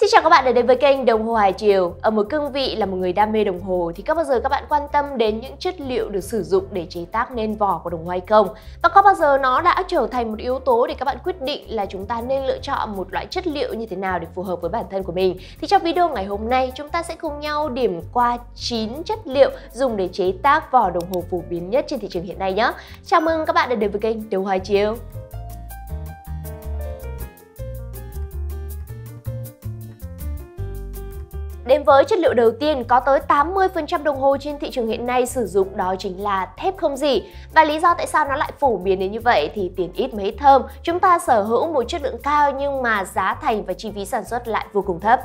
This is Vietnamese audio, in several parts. Xin chào các bạn đã đến với kênh Đồng hồ Hải Triều. Ở một cương vị là một người đam mê đồng hồ thì có bao giờ các bạn quan tâm đến những chất liệu được sử dụng để chế tác nên vỏ của đồng hồ hay không? Và có bao giờ nó đã trở thành một yếu tố để các bạn quyết định là chúng ta nên lựa chọn một loại chất liệu như thế nào để phù hợp với bản thân của mình? Thì trong video ngày hôm nay chúng ta sẽ cùng nhau điểm qua 9 chất liệu dùng để chế tác vỏ đồng hồ phổ biến nhất trên thị trường hiện nay nhé. Chào mừng các bạn đã đến với kênh Đồng hồ Hải Triều. Đến với chất liệu đầu tiên, có tới 80% đồng hồ trên thị trường hiện nay sử dụng đó chính là thép không rỉ. Và lý do tại sao nó lại phổ biến đến như vậy thì tiền ít mấy thơm, chúng ta sở hữu một chất lượng cao nhưng mà giá thành và chi phí sản xuất lại vô cùng thấp.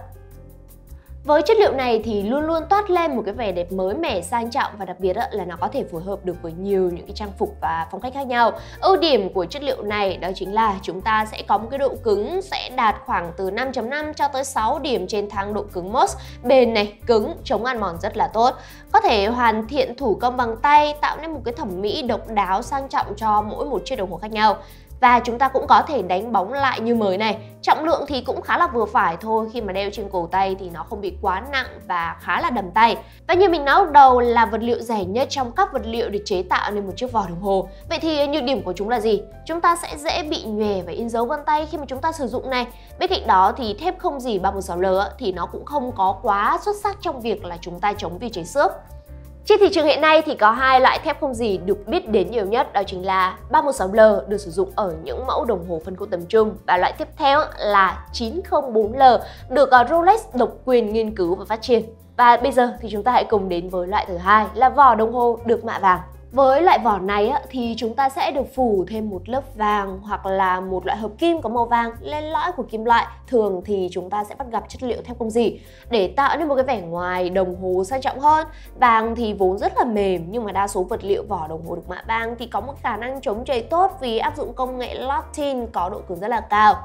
Với chất liệu này thì luôn luôn toát lên một cái vẻ đẹp mới mẻ, sang trọng và đặc biệt là nó có thể phù hợp được với nhiều những cái trang phục và phong cách khác nhau. Ưu điểm của chất liệu này đó chính là chúng ta sẽ có một cái độ cứng sẽ đạt khoảng từ 5.5 cho tới 6 điểm trên thang độ cứng MOS, bền này, cứng, chống ăn mòn rất là tốt. Có thể hoàn thiện thủ công bằng tay, tạo nên một cái thẩm mỹ độc đáo, sang trọng cho mỗi một chiếc đồng hồ khác nhau. Và chúng ta cũng có thể đánh bóng lại như mới này. Trọng lượng thì cũng khá là vừa phải thôi, khi mà đeo trên cổ tay thì nó không bị quá nặng và khá là đầm tay. Và như mình nói lúc đầu là vật liệu rẻ nhất trong các vật liệu để chế tạo nên một chiếc vỏ đồng hồ. Vậy thì nhược điểm của chúng là gì? Chúng ta sẽ dễ bị nhòe và in dấu vân tay khi mà chúng ta sử dụng này. Bên cạnh đó thì thép không rỉ 316L thì nó cũng không có quá xuất sắc trong việc là chúng ta chống vì cháy xước. Trên thị trường hiện nay thì có hai loại thép không rỉ được biết đến nhiều nhất, đó chính là 316L được sử dụng ở những mẫu đồng hồ phân khúc tầm trung, và loại tiếp theo là 904L được Rolex độc quyền nghiên cứu và phát triển. Và bây giờ thì chúng ta hãy cùng đến với loại thứ hai là vỏ đồng hồ được mạ vàng. Với loại vỏ này thì chúng ta sẽ được phủ thêm một lớp vàng hoặc là một loại hợp kim có màu vàng lên lõi của kim loại. Thường thì chúng ta sẽ bắt gặp chất liệu thép không rỉ để tạo nên một cái vẻ ngoài đồng hồ sang trọng hơn. Vàng thì vốn rất là mềm, nhưng mà đa số vật liệu vỏ đồng hồ được mạ vàng thì có một khả năng chống trầy tốt vì áp dụng công nghệ Loctite có độ cứng rất là cao.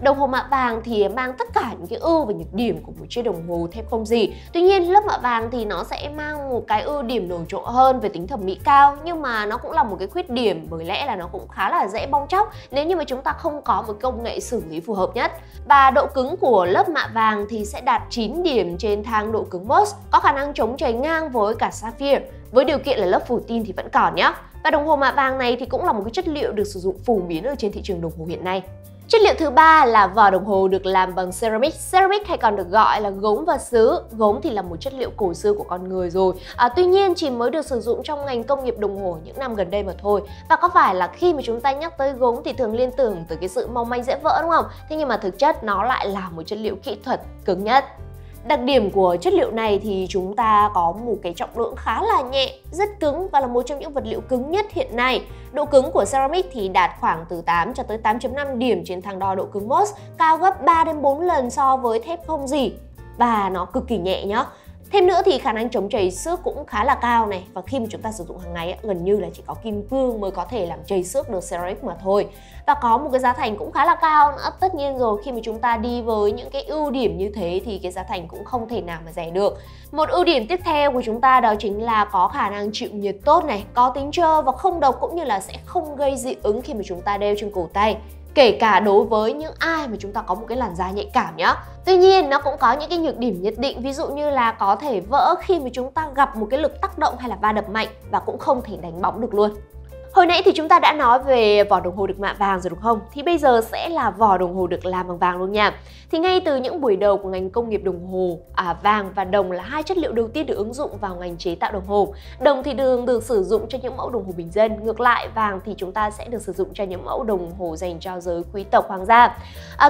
Đồng hồ mạ vàng thì mang tất cả những cái ưu và nhược điểm của một chiếc đồng hồ thép không rỉ. Tuy nhiên lớp mạ vàng thì nó sẽ mang một cái ưu điểm nổi trội hơn về tính thẩm mỹ cao, nhưng mà nó cũng là một cái khuyết điểm, bởi lẽ là nó cũng khá là dễ bong tróc nếu như mà chúng ta không có một công nghệ xử lý phù hợp nhất. Và độ cứng của lớp mạ vàng thì sẽ đạt 9 điểm trên thang độ cứng MOS, có khả năng chống trầy ngang với cả sapphire, với điều kiện là lớp phủ tin thì vẫn còn nhé. Và đồng hồ mạ vàng này thì cũng là một cái chất liệu được sử dụng phổ biến ở trên thị trường đồng hồ hiện nay. Chất liệu thứ ba là vỏ đồng hồ được làm bằng ceramic. Ceramic hay còn được gọi là gốm và sứ. Gốm thì là một chất liệu cổ xưa của con người rồi. Tuy nhiên chỉ mới được sử dụng trong ngành công nghiệp đồng hồ những năm gần đây mà thôi. Và có phải là khi mà chúng ta nhắc tới gốm thì thường liên tưởng tới cái sự mong manh dễ vỡ đúng không? Thế nhưng mà thực chất nó lại là một chất liệu kỹ thuật cứng nhất. Đặc điểm của chất liệu này thì chúng ta có một cái trọng lượng khá là nhẹ, rất cứng và là một trong những vật liệu cứng nhất hiện nay. Độ cứng của ceramic thì đạt khoảng từ 8 cho tới 8.5 điểm trên thang đo độ cứng MOS, cao gấp 3 đến 4 lần so với thép không rỉ và nó cực kỳ nhẹ nhá. Thêm nữa thì khả năng chống trầy xước cũng khá là cao này, và khi mà chúng ta sử dụng hàng ngày gần như là chỉ có kim cương mới có thể làm trầy xước được ceramic mà thôi. Và có một cái giá thành cũng khá là cao nữa. Tất nhiên rồi, khi mà chúng ta đi với những cái ưu điểm như thế thì cái giá thành cũng không thể nào mà rẻ được. Một ưu điểm tiếp theo của chúng ta đó chính là có khả năng chịu nhiệt tốt này, có tính trơ và không độc, cũng như là sẽ không gây dị ứng khi mà chúng ta đeo trên cổ tay, kể cả đối với những ai mà chúng ta có một cái làn da nhạy cảm nhá. Tuy nhiên nó cũng có những cái nhược điểm nhất định, ví dụ như là có thể vỡ khi mà chúng ta gặp một cái lực tác động hay là va đập mạnh, và cũng không thể đánh bóng được luôn. Hồi nãy thì chúng ta đã nói về vỏ đồng hồ được mạ vàng rồi đúng không? Thì bây giờ sẽ là vỏ đồng hồ được làm bằng vàng luôn nha. Thì ngay từ những buổi đầu của ngành công nghiệp đồng hồ, vàng và đồng là hai chất liệu đầu tiên được ứng dụng vào ngành chế tạo đồng hồ. Đồng thì thường được sử dụng cho những mẫu đồng hồ bình dân, ngược lại vàng thì chúng ta sẽ được sử dụng cho những mẫu đồng hồ dành cho giới quý tộc hoàng gia.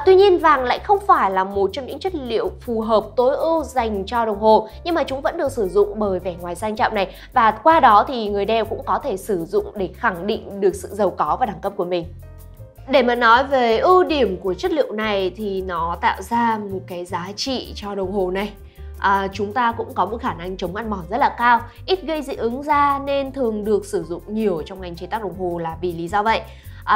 Tuy nhiên vàng lại không phải là một trong những chất liệu phù hợp tối ưu dành cho đồng hồ, nhưng mà chúng vẫn được sử dụng bởi vẻ ngoài sang trọng này, và qua đó thì người đeo cũng có thể sử dụng để khẳng định được sự giàu có và đẳng cấp của mình. Để mà nói về ưu điểm của chất liệu này thì nó tạo ra một cái giá trị cho đồng hồ này. Chúng ta cũng có một khả năng chống ăn mòn rất là cao, ít gây dị ứng da nên thường được sử dụng nhiều trong ngành chế tác đồng hồ là vì lý do vậy.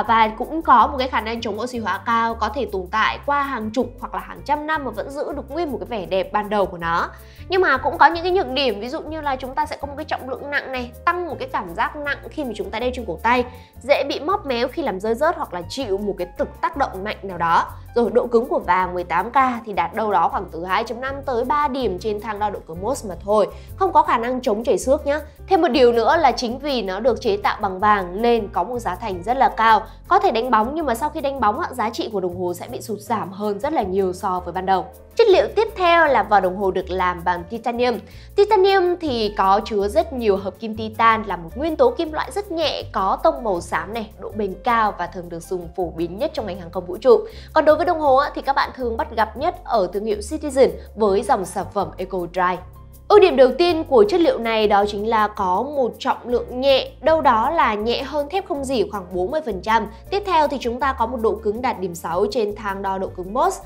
Và cũng có một cái khả năng chống oxy hóa cao, có thể tồn tại qua hàng chục hoặc là hàng trăm năm mà vẫn giữ được nguyên một cái vẻ đẹp ban đầu của nó. Nhưng mà cũng có những cái nhược điểm, ví dụ như là chúng ta sẽ có một cái trọng lượng nặng này, tăng một cái cảm giác nặng khi mà chúng ta đeo trên cổ tay, dễ bị móp méo khi làm rơi rớt hoặc là chịu một cái lực tác động mạnh nào đó. Rồi độ cứng của vàng 18K thì đạt đâu đó khoảng từ 2.5 tới 3 điểm trên thang đo độ cứng Mohs mà thôi, không có khả năng chống chảy xước nhá. Thêm một điều nữa là chính vì nó được chế tạo bằng vàng nên có một giá thành rất là cao, có thể đánh bóng nhưng mà sau khi đánh bóng giá trị của đồng hồ sẽ bị sụt giảm hơn rất là nhiều so với ban đầu. Chất liệu tiếp theo là vỏ đồng hồ được làm bằng titanium. Titanium thì có chứa rất nhiều hợp kim titan, là một nguyên tố kim loại rất nhẹ, có tông màu xám này, độ bền cao và thường được dùng phổ biến nhất trong ngành hàng không vũ trụ. Còn đối với đồng hồ thì các bạn thường bắt gặp nhất ở thương hiệu Citizen với dòng sản phẩm Eco Drive. Ưu điểm đầu tiên của chất liệu này đó chính là có một trọng lượng nhẹ, đâu đó là nhẹ hơn thép không rỉ khoảng 40%. Tiếp theo thì chúng ta có một độ cứng đạt điểm 6 trên thang đo độ cứng Mohs.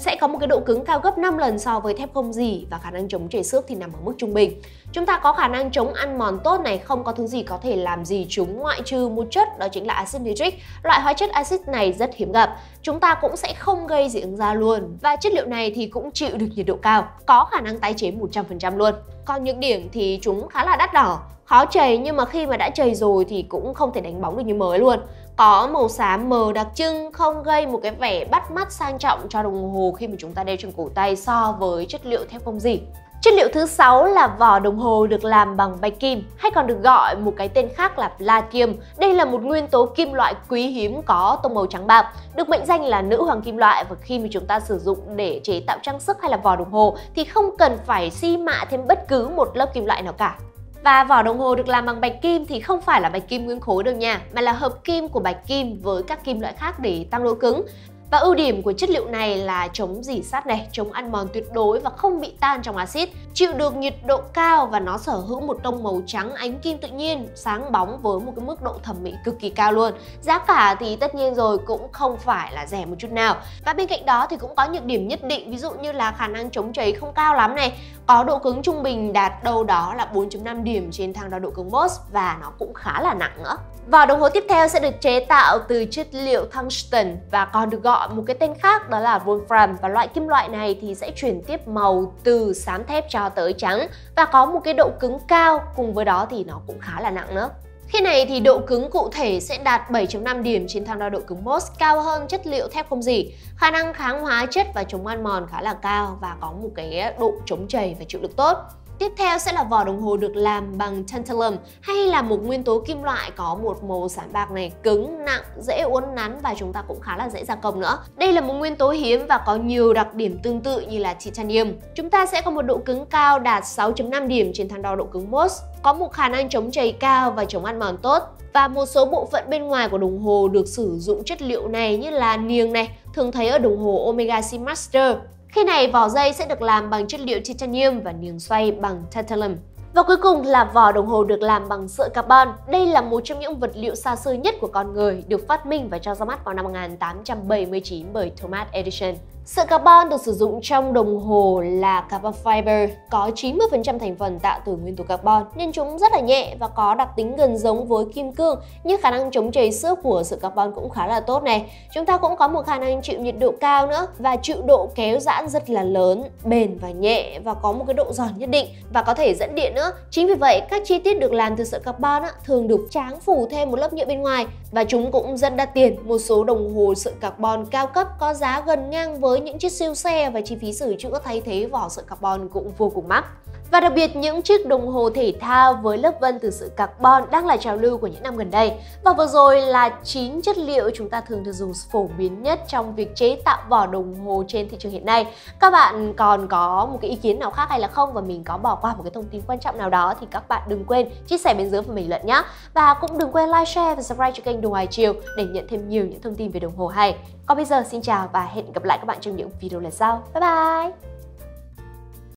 Sẽ có một cái độ cứng cao gấp 5 lần so với thép không rỉ và khả năng chống chảy xước thì nằm ở mức trung bình. Chúng ta có khả năng chống ăn mòn tốt này, không có thứ gì có thể làm gì chúng ngoại trừ một chất, đó chính là axit nitric. Loại hóa chất axit này rất hiếm gặp. Chúng ta cũng sẽ không gây dị ứng da luôn và chất liệu này thì cũng chịu được nhiệt độ cao, có khả năng tái chế 100% luôn. Còn nhược điểm thì chúng khá là đắt đỏ, khó chày nhưng mà khi mà đã chày rồi thì cũng không thể đánh bóng được như mới luôn. Có màu xám mờ đặc trưng, không gây một cái vẻ bắt mắt sang trọng cho đồng hồ khi mà chúng ta đeo trên cổ tay so với chất liệu thép không rỉ. Chất liệu thứ 6 là vỏ đồng hồ được làm bằng bạch kim, hay còn được gọi một cái tên khác là Platium. Đây là một nguyên tố kim loại quý hiếm có tông màu trắng bạc, được mệnh danh là nữ hoàng kim loại, và khi mà chúng ta sử dụng để chế tạo trang sức hay là vỏ đồng hồ thì không cần phải xi mạ thêm bất cứ một lớp kim loại nào cả. Và vỏ đồng hồ được làm bằng bạch kim thì không phải là bạch kim nguyên khối đâu nha, mà là hợp kim của bạch kim với các kim loại khác để tăng độ cứng. Và ưu điểm của chất liệu này là chống rỉ sắt này, chống ăn mòn tuyệt đối và không bị tan trong axit, chịu được nhiệt độ cao và nó sở hữu một tông màu trắng ánh kim tự nhiên, sáng bóng với một cái mức độ thẩm mỹ cực kỳ cao luôn. Giá cả thì tất nhiên rồi, cũng không phải là rẻ một chút nào. Và bên cạnh đó thì cũng có nhược điểm nhất định, ví dụ như là khả năng chống cháy không cao lắm này, có độ cứng trung bình đạt đâu đó là 4.5 điểm trên thang đo độ cứng Mohs và nó cũng khá là nặng nữa. Vỏ đồng hồ tiếp theo sẽ được chế tạo từ chất liệu tungsten và còn được gọi một cái tên khác đó là Volfram, và loại kim loại này thì sẽ chuyển tiếp màu từ xám thép cho tới trắng và có một cái độ cứng cao, cùng với đó thì nó cũng khá là nặng nữa. Khi này thì độ cứng cụ thể sẽ đạt 7.5 điểm trên thang đo độ cứng Mohs, cao hơn chất liệu thép không rỉ. Khả năng kháng hóa chất và chống ăn mòn khá là cao và có một cái độ chống chảy và chịu lực tốt. Tiếp theo sẽ là vỏ đồng hồ được làm bằng Tantalum, hay là một nguyên tố kim loại có một màu xám bạc này, cứng, nặng, dễ uốn nắn và chúng ta cũng khá là dễ gia công nữa. Đây là một nguyên tố hiếm và có nhiều đặc điểm tương tự như là Titanium. Chúng ta sẽ có một độ cứng cao đạt 6.5 điểm trên thang đo độ cứng Mohs, có một khả năng chống chày cao và chống ăn mòn tốt. Và một số bộ phận bên ngoài của đồng hồ được sử dụng chất liệu này như là niềng này, thường thấy ở đồng hồ Omega Seamaster. Khi này vỏ dây sẽ được làm bằng chất liệu titanium và niềng xoay bằng tantalum. Và cuối cùng là vỏ đồng hồ được làm bằng sợi carbon. Đây là một trong những vật liệu xa xưa nhất của con người, được phát minh và cho ra mắt vào năm 1879 bởi Thomas Edison. Sợi carbon được sử dụng trong đồng hồ là carbon fiber, có 90% thành phần tạo từ nguyên tố carbon nên chúng rất là nhẹ và có đặc tính gần giống với kim cương, như khả năng chống chảy xước của sợi carbon cũng khá là tốt này. Chúng ta cũng có một khả năng chịu nhiệt độ cao nữa và chịu độ kéo giãn rất là lớn, bền và nhẹ và có một cái độ giòn nhất định và có thể dẫn điện nữa. Chính vì vậy các chi tiết được làm từ sợi carbon thường được tráng phủ thêm một lớp nhựa bên ngoài và chúng cũng rất đắt tiền. Một số đồng hồ sợi carbon cao cấp có giá gần ngang với những chiếc siêu xe và chi phí sửa chữa thay thế vỏ sợi carbon cũng vô cùng mắc. Và đặc biệt những chiếc đồng hồ thể thao với lớp vân từ sợi carbon đang là trào lưu của những năm gần đây. Và vừa rồi là 9 chất liệu chúng ta thường được dùng phổ biến nhất trong việc chế tạo vỏ đồng hồ trên thị trường hiện nay. Các bạn còn có một cái ý kiến nào khác hay là không, và mình có bỏ qua một cái thông tin quan trọng nào đó thì các bạn đừng quên chia sẻ bên dưới phần bình luận nhé. Và cũng đừng quên like, share và subscribe cho kênh Đồng Hải Triều để nhận thêm nhiều những thông tin về đồng hồ hay. Còn bây giờ xin chào và hẹn gặp lại các bạn trong những video lần sau. Bye bye!